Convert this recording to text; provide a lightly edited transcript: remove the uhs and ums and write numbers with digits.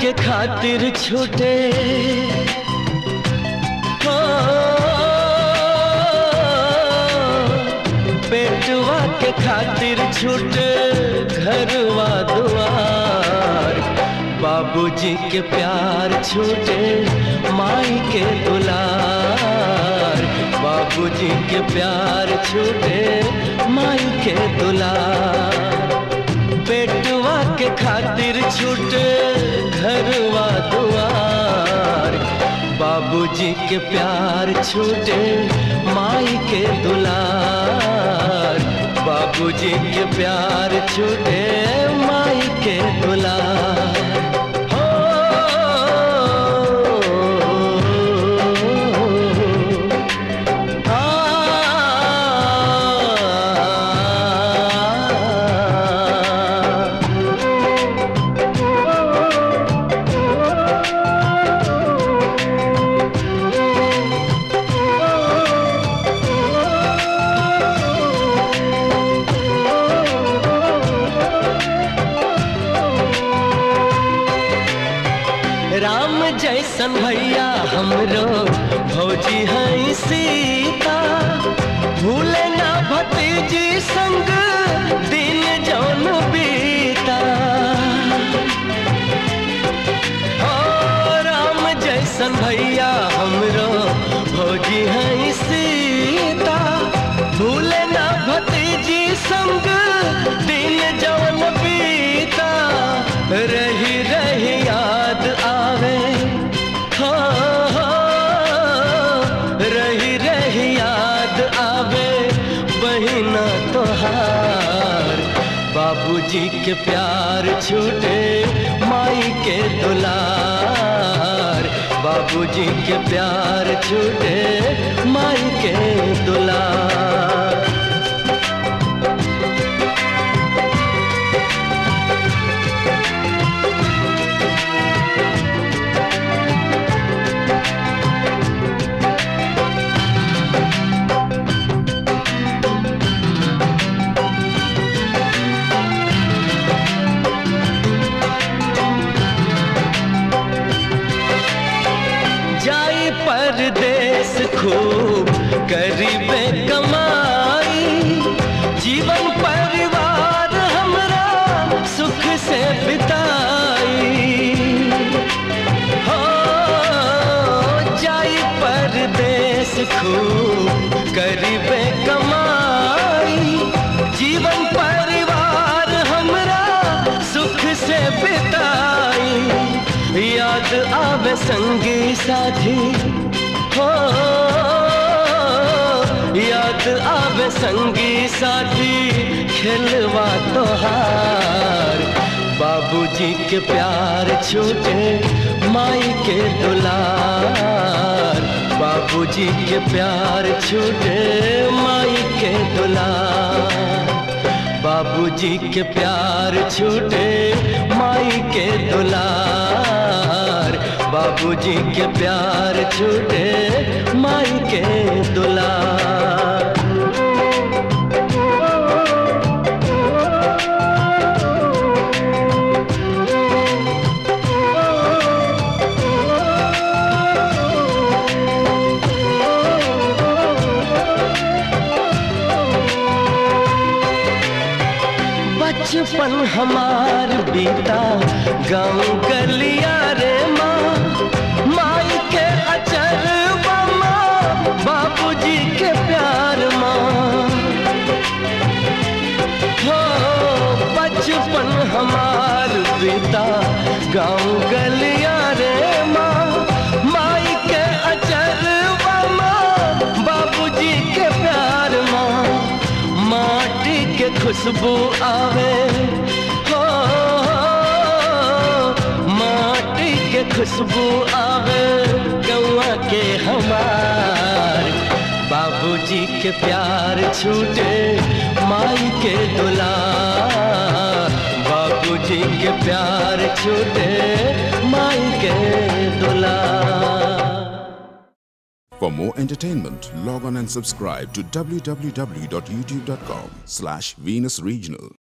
के खातिर छूटे हो पेटवा के खातिर छूटे घरवा दुआर बाबूजी के प्यार छूटे माई के दुलार बाबूजी के प्यार छूटे माई के दुलार पेटवा के खातिर छूटे घरवा दुआर बाबूजी के प्यार छूटे माई के दुलार बाबूजी के प्यार छूटे माई के दुलार जैसन भैया हमरो भौजी हैं सीता भूले ना भतीजी संग दिन जौन बीता हो राम जैसन भैया हमरो भौजी हैं सीता भूले ना भतीजी संग दिन जौन बीता रही रही याद आवे बाबूजी के प्यार छूटे माई के दुलार बाबूजी के प्यार छूटे माई के दुलार परदेश खूब करीबे कमाई जीवन परिवार हमरा सुख से बिताई हो जाई परदेश खूब करीबे कमाई जीवन परिवार हमरा सुख से बिताई याद आवे संगी साथी हो याद आवे संगी साथी खेलवा तोहार बाबूजी के प्यार छूटे माई के दुलार बाबूजी के प्यार छूटे माई के दुलार बाबूजी के प्यार छूटे माई के दुलार बाबूजी के प्यार छूटे माई के दुलार बचपन हमार बीता गाँव गलिया रे माँ माई के अचल माँ बाबूजी के प्यार माँ हो बचपन हमार बीता गाँव गलिया रे माँ माई के अचल माँ बाबूजी के प्यार माँ माटी के खुशबू आवे खुशबू आवे गौआ के हमार बाबूजी के प्यार छूटे माई के दुलार बाबूजी के प्यार छूटे माई के दुलार। For more entertainment, log on and subscribe to www.youtube.com/venusregional.